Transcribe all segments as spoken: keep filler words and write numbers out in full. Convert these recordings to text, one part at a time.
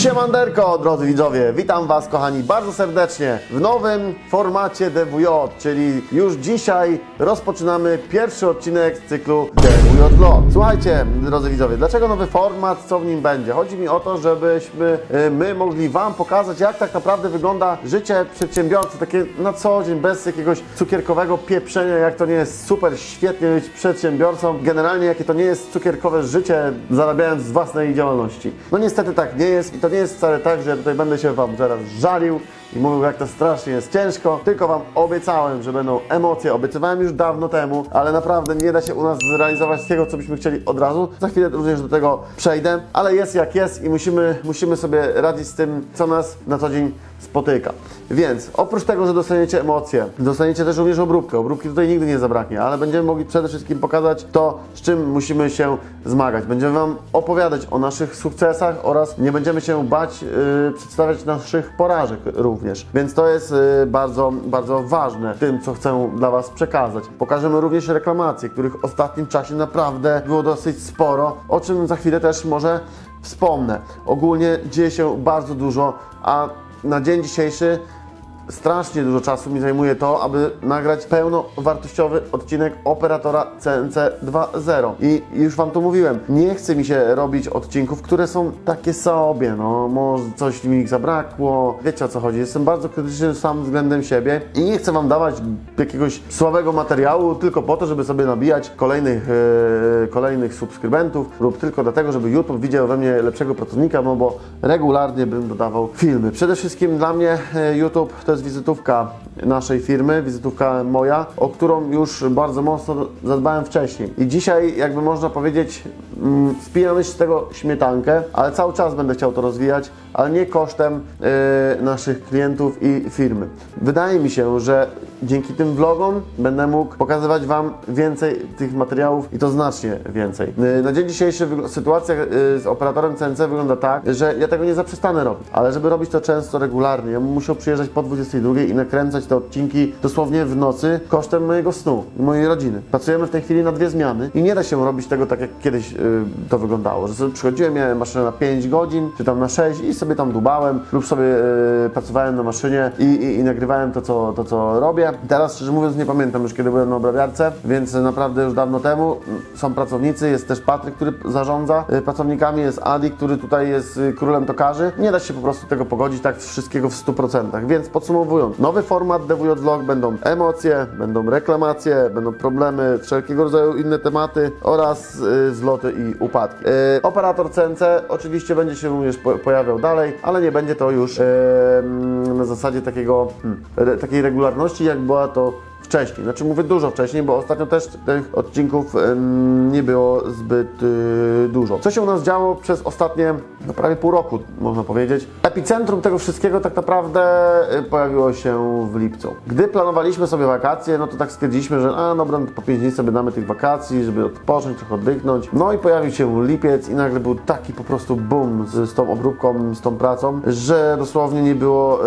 Siemanderko, drodzy widzowie, witam Was, kochani, bardzo serdecznie w nowym formacie D W J, czyli już dzisiaj rozpoczynamy pierwszy odcinek z cyklu D W J Vlog. Słuchajcie, drodzy widzowie, dlaczego nowy format, co w nim będzie? Chodzi mi o to, żebyśmy my mogli Wam pokazać, jak tak naprawdę wygląda życie przedsiębiorcy, takie na co dzień, bez jakiegoś cukierkowego pieprzenia, jak to nie jest super świetnie być przedsiębiorcą, generalnie jakie to nie jest cukierkowe życie, zarabiając z własnej działalności. No niestety tak nie jest i to nie jest wcale tak, że tutaj będę się Wam teraz żalił i mówił, jak to strasznie jest ciężko, tylko Wam obiecałem, że będą emocje, obiecywałem już dawno temu, ale naprawdę nie da się u nas zrealizować tego, co byśmy chcieli od razu. Za chwilę również do tego przejdę, ale jest jak jest i musimy, musimy sobie radzić z tym, co nas na co dzień spotyka. Więc oprócz tego, że dostaniecie emocje, dostaniecie też również obróbkę. Obróbki tutaj nigdy nie zabraknie, ale będziemy mogli przede wszystkim pokazać to, z czym musimy się zmagać. Będziemy Wam opowiadać o naszych sukcesach oraz nie będziemy się bać yy, przedstawiać naszych porażek również. Więc to jest yy, bardzo, bardzo ważne w tym, co chcę dla Was przekazać. Pokażemy również reklamacje, których w ostatnim czasie naprawdę było dosyć sporo, o czym za chwilę też może wspomnę. Ogólnie dzieje się bardzo dużo, a na dzień dzisiejszy strasznie dużo czasu mi zajmuje to, aby nagrać pełnowartościowy odcinek operatora C N C dwa zero. I już Wam to mówiłem, nie chce mi się robić odcinków, które są takie sobie, no może coś mi ich zabrakło, wiecie o co chodzi, jestem bardzo krytyczny sam względem siebie i nie chcę Wam dawać jakiegoś słabego materiału tylko po to, żeby sobie nabijać kolejnych, yy, kolejnych subskrybentów lub tylko dlatego, żeby YouTube widział we mnie lepszego pracownika, no bo regularnie bym dodawał filmy. Przede wszystkim dla mnie YouTube to jest wizytówka naszej firmy, wizytówka moja, o którą już bardzo mocno zadbałem wcześniej. I dzisiaj, jakby można powiedzieć, spijamy z tego śmietankę, ale cały czas będę chciał to rozwijać, ale nie kosztem yy, naszych klientów i firmy. Wydaje mi się, że dzięki tym vlogom będę mógł pokazywać Wam więcej tych materiałów i to znacznie więcej. Yy, na dzień dzisiejszy sytuacja yy, z operatorem C N C wygląda tak, że ja tego nie zaprzestanę robić, ale żeby robić to często, regularnie, ja bym musiał przyjeżdżać po dwudziestej drugiej i nakręcać te odcinki dosłownie w nocy kosztem mojego snu i mojej rodziny. Pracujemy w tej chwili na dwie zmiany i nie da się robić tego tak, jak kiedyś yy, to wyglądało, że sobie przychodziłem, miałem maszynę na pięć godzin, czy tam na sześć i sobie tam dubałem lub sobie yy, pracowałem na maszynie i, i, i nagrywałem to co, to, co robię. Teraz, szczerze mówiąc, nie pamiętam już, kiedy byłem na obrabiarce, więc naprawdę już dawno temu. Są pracownicy, jest też Patryk, który zarządza yy, pracownikami, jest Adi, który tutaj jest yy, królem tokarzy. Nie da się po prostu tego pogodzić tak wszystkiego w stu procentach, więc podsumowując, nowy format D W J Vlog, będą emocje, będą reklamacje, będą problemy, wszelkiego rodzaju inne tematy oraz yy, zloty i upadki. Yy, operator C N C oczywiście będzie się również po pojawiał dalej, ale nie będzie to już yy, na zasadzie takiego, hmm, re takiej regularności, jak była to wcześniej. Znaczy mówię dużo wcześniej, bo ostatnio też tych odcinków yy, nie było zbyt yy, dużo. Co się u nas działo przez ostatnie no, prawie pół roku, można powiedzieć. Epicentrum tego wszystkiego tak naprawdę yy, pojawiło się w lipcu. Gdy planowaliśmy sobie wakacje, no to tak stwierdziliśmy, że a dobra, no, po pięć dni sobie damy tych wakacji, żeby odpocząć, trochę oddychnąć. No i pojawił się lipiec i nagle był taki po prostu boom z, z tą obróbką, z tą pracą, że dosłownie nie było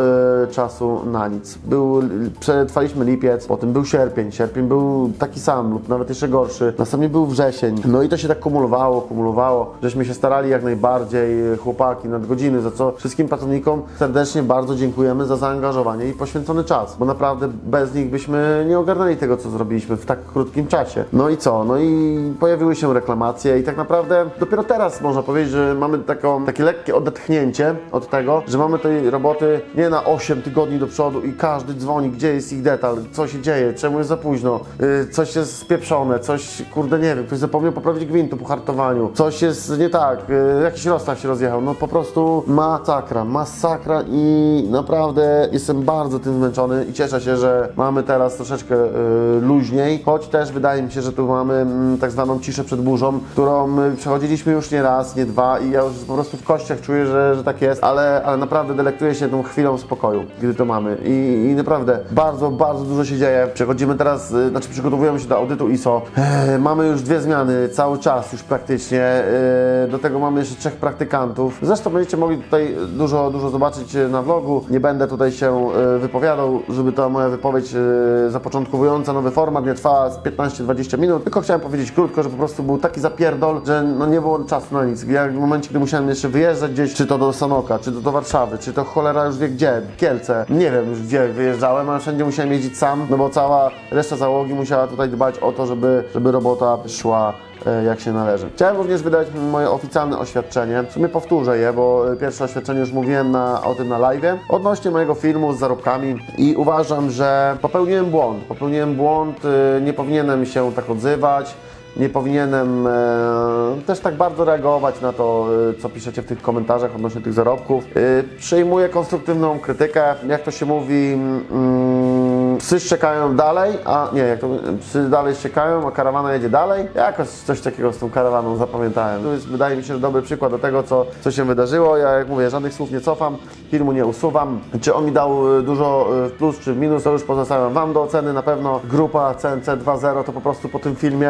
yy, czasu na nic. Był, przetrwaliśmy lipiec, potem był sierpień, sierpień był taki sam lub nawet jeszcze gorszy, następnie był wrzesień, no i to się tak kumulowało, kumulowało, żeśmy się starali jak najbardziej, chłopaki, nadgodziny, za co wszystkim pracownikom serdecznie bardzo dziękujemy za zaangażowanie i poświęcony czas, bo naprawdę bez nich byśmy nie ogarnęli tego, co zrobiliśmy w tak krótkim czasie. No i co? No i pojawiły się reklamacje i tak naprawdę dopiero teraz można powiedzieć, że mamy taką, takie lekkie odetchnięcie od tego, że mamy tej roboty nie na osiem tygodni do przodu i każdy dzwoni, gdzie jest ich detal, co się dzieje, czemu jest za późno, yy, coś jest spieprzone, coś, kurde, nie wiem, ktoś zapomniał poprawić gwintu po hartowaniu, coś jest nie tak, yy, jakiś rozstaw się rozjechał, no po prostu masakra, masakra i naprawdę jestem bardzo tym zmęczony i cieszę się, że mamy teraz troszeczkę yy, luźniej, choć też wydaje mi się, że tu mamy mm, tak zwaną ciszę przed burzą, którą yy, przechodziliśmy już nie raz, nie dwa i ja już po prostu w kościach czuję, że, że tak jest, ale, ale naprawdę delektuję się tą chwilą spokoju, gdy to mamy i, i naprawdę bardzo, bardzo dużo się dzieje. Przechodzimy teraz, znaczy przygotowujemy się do audytu I S O. Mamy już dwie zmiany, cały czas już praktycznie. Do tego mamy jeszcze trzech praktykantów. Zresztą będziecie mogli tutaj dużo, dużo zobaczyć na vlogu. Nie będę tutaj się wypowiadał, żeby ta moja wypowiedź zapoczątkowująca nowy format nie trwała z piętnaście do dwudziestu minut. Tylko chciałem powiedzieć krótko, że po prostu był taki zapierdol, że no nie było czasu na nic. Ja w momencie, gdy musiałem jeszcze wyjeżdżać gdzieś, czy to do Sanoka, czy to do Warszawy, czy to cholera już wie gdzie, Kielce, nie wiem już gdzie wyjeżdżałem, ale wszędzie musiałem jeździć sam, no bo cała reszta załogi musiała tutaj dbać o to, żeby, żeby robota szła jak się należy. Chciałem również wydać moje oficjalne oświadczenie, w sumie powtórzę je, bo pierwsze oświadczenie już mówiłem na, o tym na live'ie, odnośnie mojego filmu z zarobkami i uważam, że popełniłem błąd, popełniłem błąd, nie powinienem się tak odzywać, nie powinienem e, też tak bardzo reagować na to, e, co piszecie w tych komentarzach odnośnie tych zarobków. E, przyjmuję konstruktywną krytykę, jak to się mówi, mm, psy szczekają dalej, a nie, jak to, psy dalej szczekają, a karawana jedzie dalej. Jakoś coś takiego z tą karawaną zapamiętałem. To jest, wydaje mi się, że dobry przykład do tego, co, co się wydarzyło. Ja, jak mówię, żadnych słów nie cofam, filmu nie usuwam. Czy on mi dał dużo w plus czy w minus, to już pozostawiam wam do oceny. Na pewno grupa C N C dwa zero to po prostu po tym filmie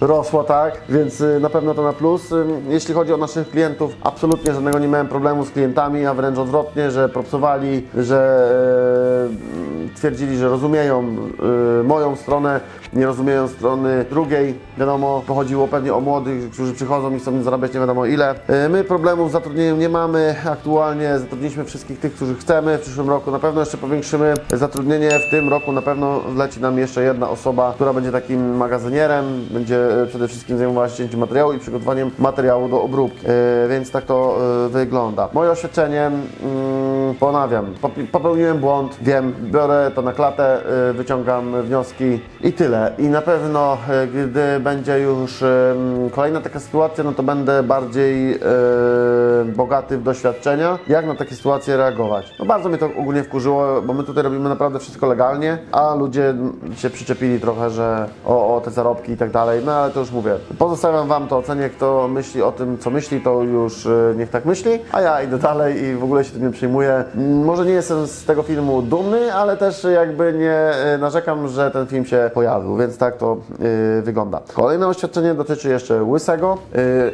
rosła, tak, więc na pewno to na plus. Jeśli chodzi o naszych klientów, absolutnie żadnego nie miałem problemu z klientami, a wręcz odwrotnie, że propsowali, że e, twierdzili, że rozumieją e, moją stronę, nie rozumieją strony drugiej. Wiadomo, pochodziło pewnie o młodych, którzy przychodzą i chcą zarabiać nie wiadomo ile. E, my problemów z zatrudnieniem nie mamy. Aktualnie zatrudniliśmy wszystkich tych, którzy chcemy. W przyszłym roku na pewno jeszcze powiększymy zatrudnienie. W tym roku na pewno wleci nam jeszcze jedna osoba, która będzie takim magazynierem, będzie przede wszystkim zajmowała się cięciem materiału i przygotowaniem materiału do obróbki, yy, więc tak to yy, wygląda. Moje oświadczenie, yy, ponawiam, popełniłem błąd, wiem, biorę to na klatę, yy, wyciągam wnioski i tyle. I na pewno, yy, gdy będzie już yy, kolejna taka sytuacja, no to będę bardziej yy, bogaty w doświadczenia, jak na takie sytuacje reagować. No bardzo mnie to ogólnie wkurzyło, bo my tutaj robimy naprawdę wszystko legalnie, a ludzie się przyczepili trochę, że o, o te zarobki i tak dalej. No ale to już mówię, pozostawiam wam to ocenię, kto myśli o tym, co myśli, to już niech tak myśli, a ja idę dalej i w ogóle się tym nie przejmuję. Może nie jestem z tego filmu dumny, ale też jakby nie narzekam, że ten film się pojawił, więc tak to yy, wygląda. Kolejne oświadczenie dotyczy jeszcze Łysego,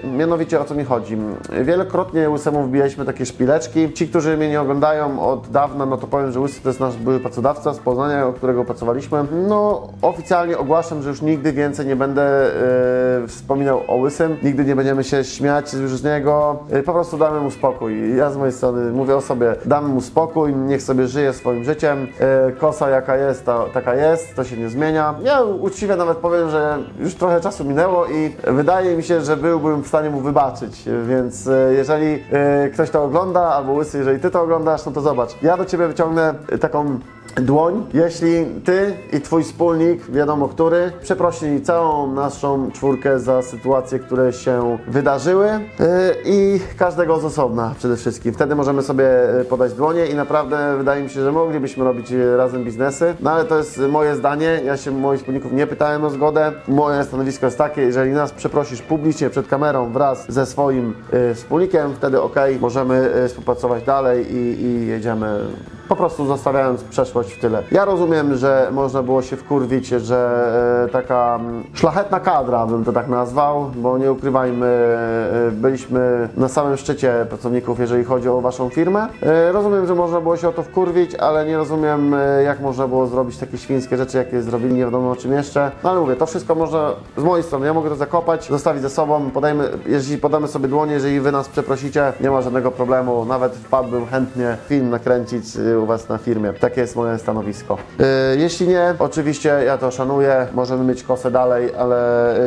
yy, mianowicie o co mi chodzi. Wielokrotnie Łysemu wbiliśmy takie szpileczki. Ci, którzy mnie nie oglądają od dawna, no to powiem, że Łysy to jest nasz były pracodawca z Poznania, u którego pracowaliśmy. No oficjalnie ogłaszam, że już nigdy więcej nie będę Yy, wspominał o Łysym, nigdy nie będziemy się śmiać już z niego, yy, po prostu damy mu spokój. Ja z mojej strony mówię o sobie, damy mu spokój, niech sobie żyje swoim życiem, yy, kosa jaka jest, ta, taka jest, to się nie zmienia. Ja uczciwie nawet powiem, że już trochę czasu minęło i wydaje mi się, że byłbym w stanie mu wybaczyć, więc yy, jeżeli yy, ktoś to ogląda, albo Łysy, jeżeli ty to oglądasz, no to zobacz, ja do ciebie wyciągnę taką dłoń, jeśli ty i twój wspólnik, wiadomo który, przeprosili całą naszą czwórkę za sytuacje, które się wydarzyły yy, i każdego z osobna przede wszystkim. Wtedy możemy sobie podać dłonie i naprawdę wydaje mi się, że moglibyśmy robić razem biznesy, no ale to jest moje zdanie, ja się moich wspólników nie pytałem o zgodę. Moje stanowisko jest takie, jeżeli nas przeprosisz publicznie przed kamerą wraz ze swoim yy, wspólnikiem, wtedy ok, możemy yy, współpracować dalej i, i jedziemy, po prostu zostawiając przeszłość w tyle. Ja rozumiem, że można było się wkurwić, że taka szlachetna kadra, bym to tak nazwał, bo nie ukrywajmy, byliśmy na samym szczycie pracowników, jeżeli chodzi o waszą firmę. Rozumiem, że można było się o to wkurwić, ale nie rozumiem, jak można było zrobić takie świńskie rzeczy, jakie zrobili, nie wiadomo o czym jeszcze. No ale mówię, to wszystko można, z mojej strony, ja mogę to zakopać, zostawić ze sobą, podajmy, jeżeli podamy sobie dłonie, jeżeli wy nas przeprosicie, nie ma żadnego problemu, nawet wpadłbym chętnie film nakręcić u was na firmie. Takie jest moje stanowisko. Jeśli nie, oczywiście ja to szanuję, możemy mieć kosę dalej, ale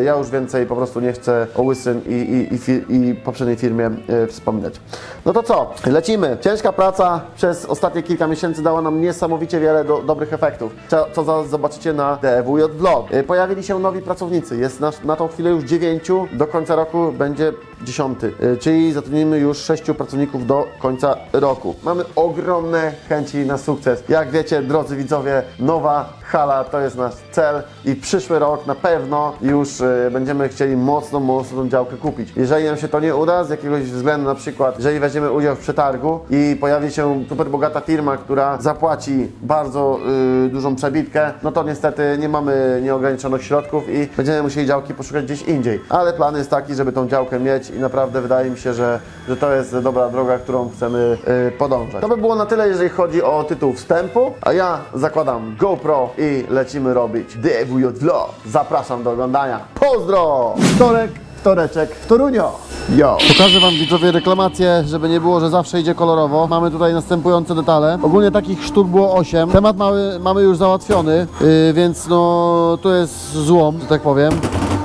ja już więcej po prostu nie chcę o Łysym i, i, i, i poprzedniej firmie wspominać. No to co? Lecimy. Ciężka praca przez ostatnie kilka miesięcy dała nam niesamowicie wiele do, dobrych efektów, co zaraz zobaczycie na D W J Vlog. Pojawili się nowi pracownicy, jest na, na tą chwilę już dziewięciu, do końca roku będzie dziesiąty, czyli zatrudnimy już sześciu pracowników do końca roku. Mamy ogromne chęci na sukces. Jak wiecie, drodzy widzowie, nowa hala to jest nasz cel i przyszły rok na pewno już y, będziemy chcieli mocno, mocno tą działkę kupić. Jeżeli nam się to nie uda z jakiegoś względu, na przykład jeżeli weźmiemy udział w przetargu i pojawi się super bogata firma, która zapłaci bardzo y, dużą przebitkę, no to niestety nie mamy nieograniczonych środków i będziemy musieli działki poszukać gdzieś indziej. Ale plan jest taki, żeby tą działkę mieć i naprawdę wydaje mi się, że, że to jest dobra droga, którą chcemy y, podążać. To by było na tyle, jeżeli chodzi o tytuł wstępu, a ja zakładam GoPro i lecimy robić D W J Vlog. Zapraszam do oglądania. Pozdro! Wtorek, wtoreczek w Torunio. Yo. Pokażę wam, widzowie, reklamację, żeby nie było, że zawsze idzie kolorowo. Mamy tutaj następujące detale. Ogólnie takich sztuk było osiem. Temat mamy, mamy już załatwiony, yy, więc no tu jest złom, że tak powiem.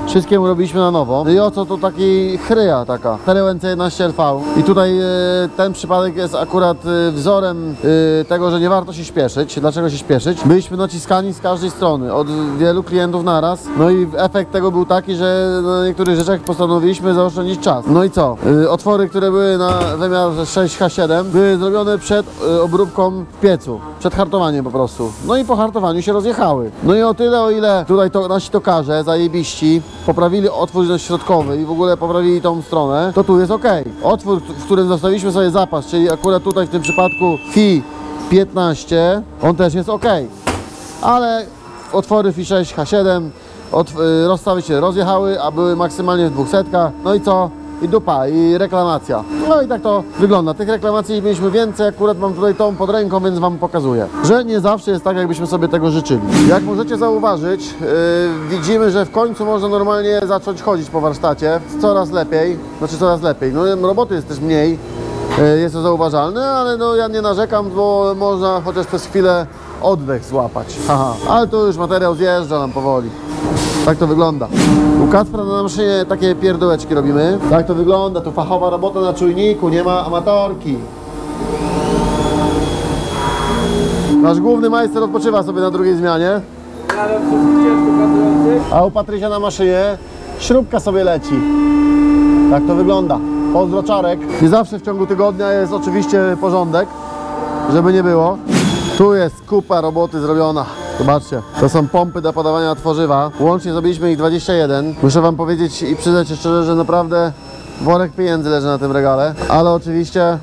Wszystkiemu robiliśmy na nowo. I oto to taki chryja taka, cztery N C jedenaście L V. I tutaj y, ten przypadek jest akurat y, wzorem y, tego, że nie warto się śpieszyć. Dlaczego się śpieszyć? Byliśmy naciskani z każdej strony, od wielu klientów naraz. No i efekt tego był taki, że na niektórych rzeczach postanowiliśmy zaoszczędzić czas. No i co? Y, otwory, które były na wymiar sześć H siedem, były zrobione przed y, obróbką w piecu. Przed hartowaniem po prostu. No i po hartowaniu się rozjechały. No i o tyle, o ile tutaj to, nasi tokarze, zajebiści, poprawili otwór środkowy i w ogóle poprawili tą stronę, to tu jest ok. Otwór, w którym zostawiliśmy sobie zapas, czyli akurat tutaj w tym przypadku F I piętnaście, on też jest ok. Ale otwory F I sześć H siedem od, y, rozstawy się rozjechały, a były maksymalnie w dwóch setkach. No i co? I dupa, i reklamacja. No i tak to wygląda. Tych reklamacji mieliśmy więcej, akurat mam tutaj tą pod ręką, więc wam pokazuję, że nie zawsze jest tak, jakbyśmy sobie tego życzyli. Jak możecie zauważyć, yy, widzimy, że w końcu można normalnie zacząć chodzić po warsztacie. Coraz lepiej, znaczy coraz lepiej. No roboty jest też mniej, yy, jest to zauważalne, ale no ja nie narzekam, bo można chociaż przez chwilę oddech złapać. Aha, ale tu już materiał zjeżdża nam powoli. Tak to wygląda. U Kacpra na maszynie takie pierdółeczki robimy. Tak to wygląda, tu fachowa robota na czujniku, nie ma amatorki. Nasz główny majster odpoczywa sobie na drugiej zmianie. A u Patrysia na maszynie śrubka sobie leci. Tak to wygląda. Pozdro Czarek. Nie zawsze w ciągu tygodnia jest oczywiście porządek, żeby nie było. Tu jest kupa roboty zrobiona. Zobaczcie, to są pompy do podawania tworzywa. Łącznie zrobiliśmy ich dwadzieścia jeden. Muszę wam powiedzieć i przyznać się szczerze, że naprawdę worek pieniędzy leży na tym regale. Ale oczywiście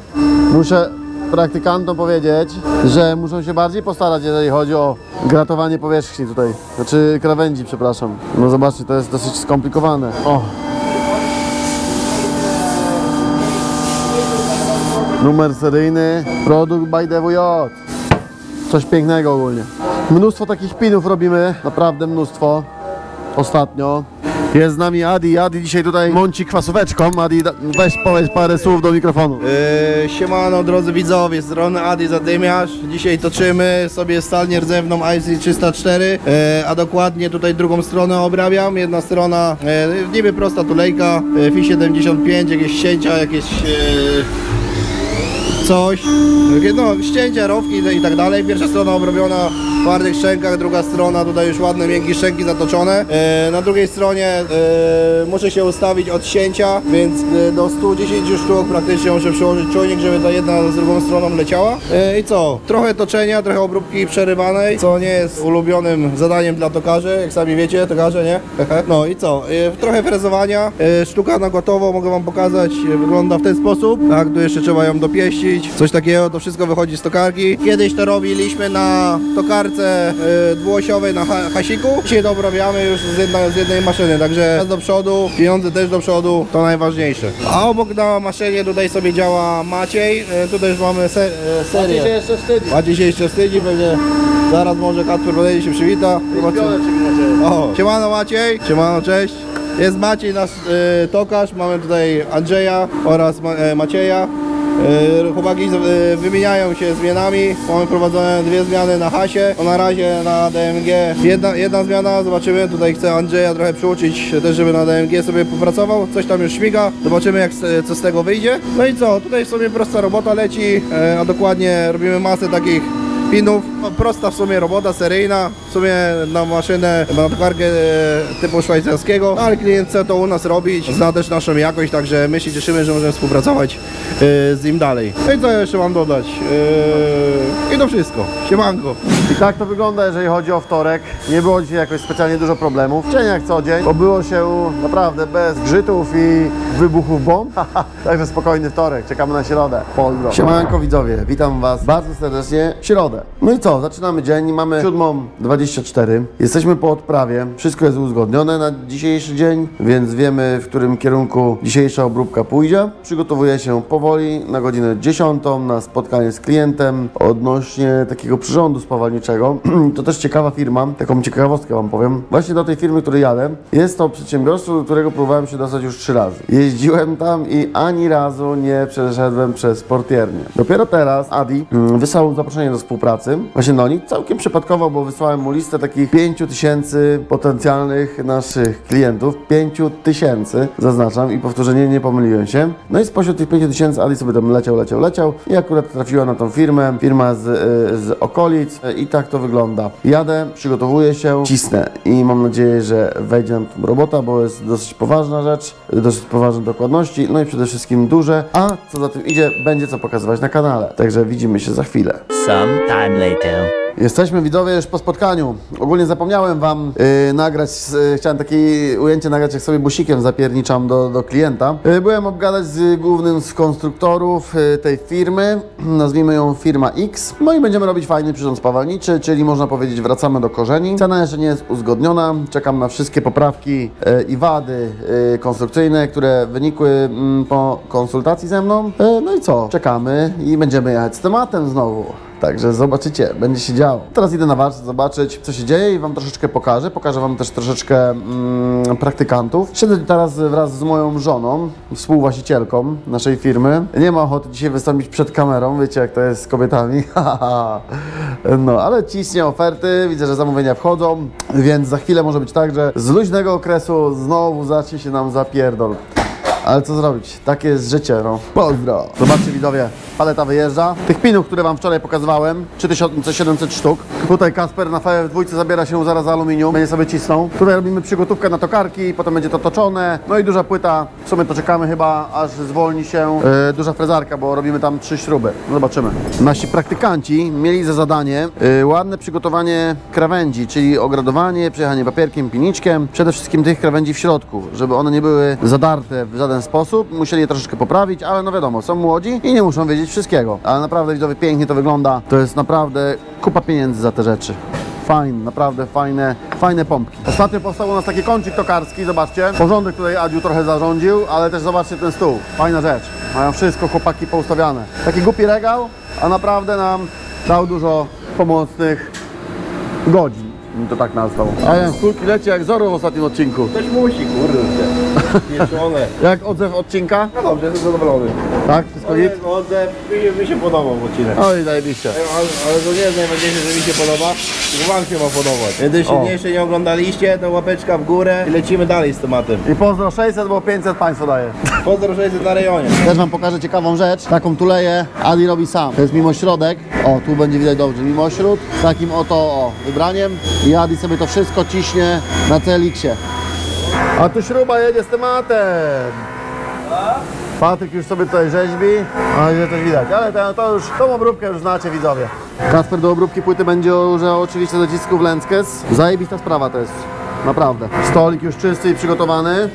muszę praktykantom powiedzieć, że muszą się bardziej postarać, jeżeli chodzi o gratowanie powierzchni tutaj. Znaczy krawędzi, przepraszam. No zobaczcie, to jest dosyć skomplikowane. O. Numer seryjny, produkt by D W J. Coś pięknego ogólnie. Mnóstwo takich pinów robimy, naprawdę mnóstwo, ostatnio. Jest z nami Adi, Adi dzisiaj tutaj mąci kwasóweczką. Adi, weź powiedz parę słów do mikrofonu. Yy, siemano drodzy widzowie, z strony Adi Zadymiarz. Dzisiaj toczymy sobie stalnię rdzewną A I S I trzysta cztery, yy, a dokładnie tutaj drugą stronę obrabiam. Jedna strona yy, niby prosta tulejka, yy, F I siedemdziesiąt pięć, jakieś ścięcia, jakieś... Yy... coś, no, ścięcia, rowki i tak dalej. Pierwsza strona obrobiona w twardych szczękach, druga strona tutaj już ładne, miękkie szczęki zatoczone. E, na drugiej stronie e, muszę się ustawić od ścięcia, więc e, do stu dziesięciu sztuk praktycznie muszę przyłożyć czujnik, żeby ta jedna z drugą stroną leciała. E, I co? Trochę toczenia, trochę obróbki przerywanej, co nie jest ulubionym zadaniem dla tokarzy, jak sami wiecie, tokarze, nie? No i co? E, trochę frezowania, e, sztuka na gotowo, mogę wam pokazać, wygląda w ten sposób. Tak, tu jeszcze trzeba ją dopieścić. Coś takiego, to wszystko wychodzi z tokarki. Kiedyś to robiliśmy na tokarce y, dwuosiowej na ha Hasiku. Dzisiaj to obrabiamy już z, jedna, z jednej maszyny, także czas do przodu, pieniądze też do przodu, to najważniejsze. A obok na maszynie tutaj sobie działa Maciej, y, tutaj już mamy se y, serię. Maciej się jeszcze wstydzi. Maciej się jeszcze wstydzi, pewnie zaraz może Kacper podejdzie się przywita. O, siemano Maciej, siemano, cześć. Jest Maciej, nasz y, tokarz, mamy tutaj Andrzeja oraz Ma y, Macieja. Chłopaki wymieniają się zmianami, mamy prowadzone dwie zmiany na hasie, to na razie na D M G jedna, jedna zmiana, zobaczymy, tutaj chcę Andrzeja trochę przyuczyć też, żeby na D M G sobie popracował, coś tam już śmiga, zobaczymy jak, co z tego wyjdzie. No i co, tutaj w sumie prosta robota leci, a dokładnie robimy masę takich pinów, no, prosta w sumie robota seryjna. w sumie na maszynę, na drukarkę typu szwajcarskiego, ale klient chce to u nas robić, zna też naszą jakość, także my się cieszymy, że możemy współpracować z nim dalej. No i co jeszcze mam dodać? I to wszystko. Siemanko. I tak to wygląda, jeżeli chodzi o wtorek. Nie było dzisiaj jakoś specjalnie dużo problemów. Dzień jak co dzień. Obyło się naprawdę bez grzytów i wybuchów bomb. Także spokojny wtorek. Czekamy na środę. Pozdro. Siemanko widzowie. Witam Was bardzo serdecznie w środę. No i co? Zaczynamy dzień. Mamy siódmą dwadzieścia cztery. Jesteśmy po odprawie. Wszystko jest uzgodnione na dzisiejszy dzień, więc wiemy, w którym kierunku dzisiejsza obróbka pójdzie. Przygotowuję się powoli na godzinę dziesiątą na spotkanie z klientem odnośnie takiego przyrządu spawalniczego. To też ciekawa firma. Taką ciekawostkę Wam powiem. Właśnie do tej firmy, której jadę, jest to przedsiębiorstwo, do którego próbowałem się dostać już trzy razy. Jeździłem tam i ani razu nie przeszedłem przez portiernię. Dopiero teraz Adi wysłał zaproszenie do współpracy. Właśnie do nich całkiem przypadkowo, bo wysłałem mu listę takich pięciu tysięcy potencjalnych naszych klientów. pięć tysięcy zaznaczam i powtórzenie nie pomyliłem się. No i spośród tych pięciu tysięcy Adi sobie tam leciał, leciał, leciał i akurat trafiła na tą firmę. Firma z, z okolic i tak to wygląda. Jadę, przygotowuję się, cisnę i mam nadzieję, że wejdzie nam tu robota, bo jest dosyć poważna rzecz, dosyć poważne dokładności, no i przede wszystkim duże, a co za tym idzie, będzie co pokazywać na kanale. Także widzimy się za chwilę. Some time later. Jesteśmy widzowie już po spotkaniu. Ogólnie zapomniałem Wam yy, nagrać, yy, chciałem takie ujęcie nagrać, jak sobie busikiem zapierniczam do, do klienta. Yy, byłem obgadać z głównym z konstruktorów yy, tej firmy, nazwijmy ją Firma X. No i będziemy robić fajny przyrząd spawalniczy, czyli można powiedzieć wracamy do korzeni. Cena jeszcze nie jest uzgodniona, czekam na wszystkie poprawki yy, i wady yy, konstrukcyjne, które wynikły yy, po konsultacji ze mną. Yy, no i co? Czekamy i będziemy jechać z tematem znowu. Także zobaczycie, będzie się działo. Teraz idę na warsztat zobaczyć, co się dzieje i Wam troszeczkę pokażę. Pokażę Wam też troszeczkę mm, praktykantów. Siedzę teraz wraz z moją żoną, współwłaścicielką naszej firmy. Nie ma ochoty dzisiaj wystąpić przed kamerą, wiecie jak to jest z kobietami. No, ale ciśnie oferty, widzę, że zamówienia wchodzą, więc za chwilę może być tak, że z luźnego okresu znowu zacznie się nam zapierdol. Ale co zrobić? Takie jest życie, no. Pozdro! Zobaczcie widzowie, paleta wyjeżdża. Tych pinów, które Wam wczoraj pokazywałem, trzy tysiące siedemset sztuk. Tutaj Kacper na V F dwa zabiera się zaraz za aluminium, będzie sobie cisnął. Tutaj robimy przygotówkę na tokarki, potem będzie to toczone. No i duża płyta, w sumie to czekamy chyba, aż zwolni się yy, duża frezarka, bo robimy tam trzy śruby. Zobaczymy. Nasi praktykanci mieli za zadanie yy, ładne przygotowanie krawędzi, czyli ogradowanie, przejechanie papierkiem, piniczkiem. Przede wszystkim tych krawędzi w środku, żeby one nie były zadarte w żaden sposób, musieli je troszeczkę poprawić, ale no wiadomo, są młodzi i nie muszą wiedzieć wszystkiego. Ale naprawdę widzowie pięknie to wygląda, to jest naprawdę kupa pieniędzy za te rzeczy. Fajne, naprawdę fajne, fajne pompki. Ostatnio powstał u nas taki kącik tokarski, zobaczcie. Porządek tutaj Adiu trochę zarządził, ale też zobaczcie ten stół, fajna rzecz. Mają wszystko chłopaki poustawiane. Taki głupi regał, a naprawdę nam dał dużo pomocnych godzin. To tak nazwał. A ja kulki leci jak Zoro w ostatnim odcinku. Ktoś musi, kurde. Jak odzew odcinka? No dobrze, jestem zadowolony. Tak? Wszystko odzew, hit? Odzew, mi, mi się podobał odcinek. Oj, zajebiście. Ale, ale to nie jest najważniejsze, że mi się podoba, bo Wam się ma podobać. Jedynie silniejsze nie oglądaliście, to łapeczka w górę i lecimy dalej z tematem. I pozdro sześćset, bo pięćset Państwo daje. Pozdro sześćset na rejonie. Też Wam pokażę ciekawą rzecz. Taką tuleję Adi robi sam. To jest mimośrodek. O, tu będzie widać dobrze. Mimośród. Z takim oto o, wybraniem. I Adi sobie to wszystko ciśnie na celiksie. A tu śruba jedzie z tematem. Patryk już sobie tutaj rzeźbi, a że coś widać, ale to, to już tą obróbkę już znacie widzowie. Kacper do obróbki płyty będzie użył oczywiście docisków Lenskes. Zajebista sprawa to jest, naprawdę. Stolik już czysty i przygotowany.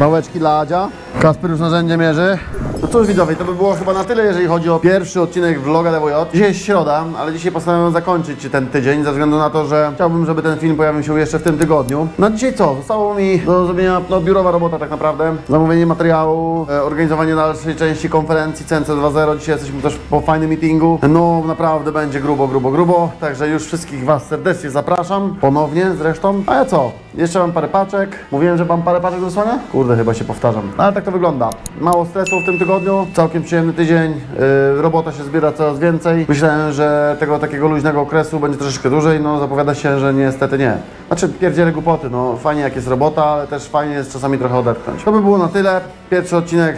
Bałeczki dla Adzia. Kacper już narzędzie mierzy. No cóż widzowie, to by było chyba na tyle, jeżeli chodzi o pierwszy odcinek vloga D W J. Dzisiaj jest środa, ale dzisiaj postanowiłem zakończyć ten tydzień, ze względu na to, że chciałbym, żeby ten film pojawił się jeszcze w tym tygodniu. No dzisiaj co? Zostało mi do zrobienia no, biurowa robota tak naprawdę. Zamówienie materiału, e, organizowanie dalszej części konferencji C N C dwa zero. Dzisiaj jesteśmy też po fajnym meetingu. No naprawdę będzie grubo, grubo, grubo. Także już wszystkich Was serdecznie zapraszam. Ponownie zresztą. A ja co? Jeszcze mam parę paczek. Mówiłem, że mam parę paczek do wysłania? Kurde, chyba się powtarzam. Ale tak to wygląda. Mało stresu w tym tygodniu, całkiem przyjemny tydzień, yy, robota się zbiera coraz więcej. Myślałem, że tego takiego luźnego okresu będzie troszeczkę dłużej, no zapowiada się, że niestety nie. Znaczy pierdziele głupoty, no fajnie jak jest robota, ale też fajnie jest czasami trochę odetchnąć. To by było na tyle. Pierwszy odcinek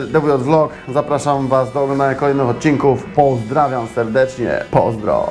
yy, D W J Vlog. Zapraszam Was do oglądania kolejnych odcinków. Pozdrawiam serdecznie. Pozdro.